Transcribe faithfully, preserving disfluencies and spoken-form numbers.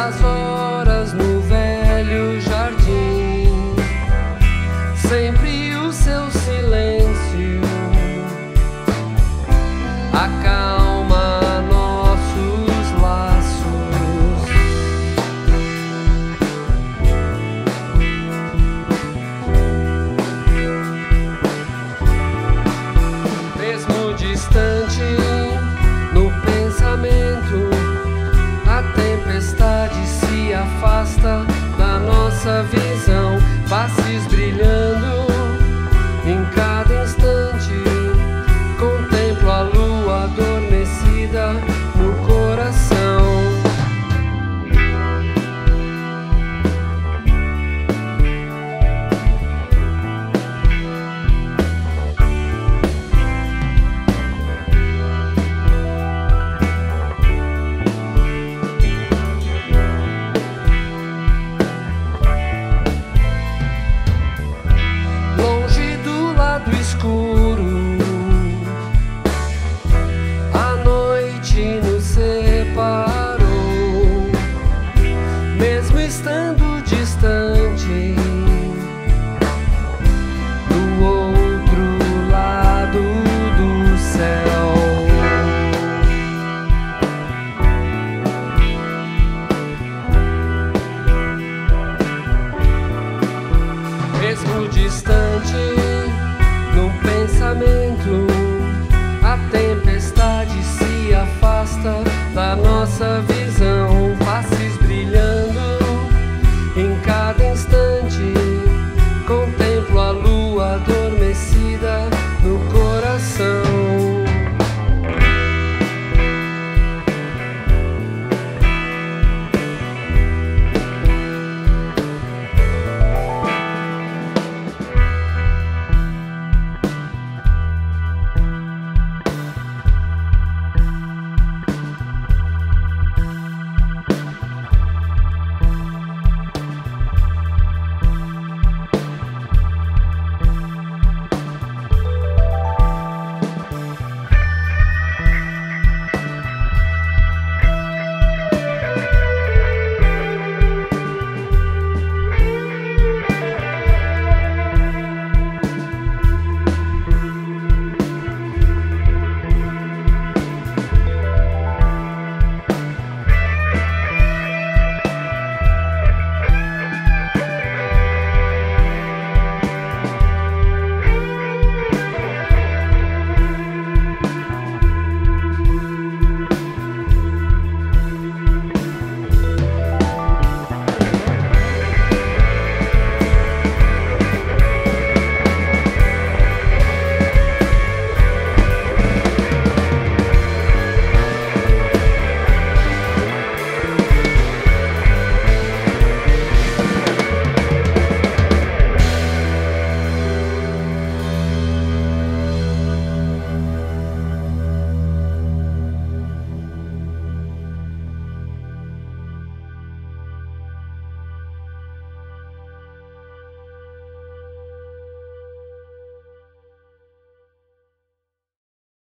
as horas no velho jardim, sempre o seu silêncio acalma nossos laços, mesmo distante no pensamento. Tempestade se afasta da nossa visão, faces brilhando em cada instante. Contemplo a lua adormecida no coração. Estando distante, do outro lado do céu, mesmo distante.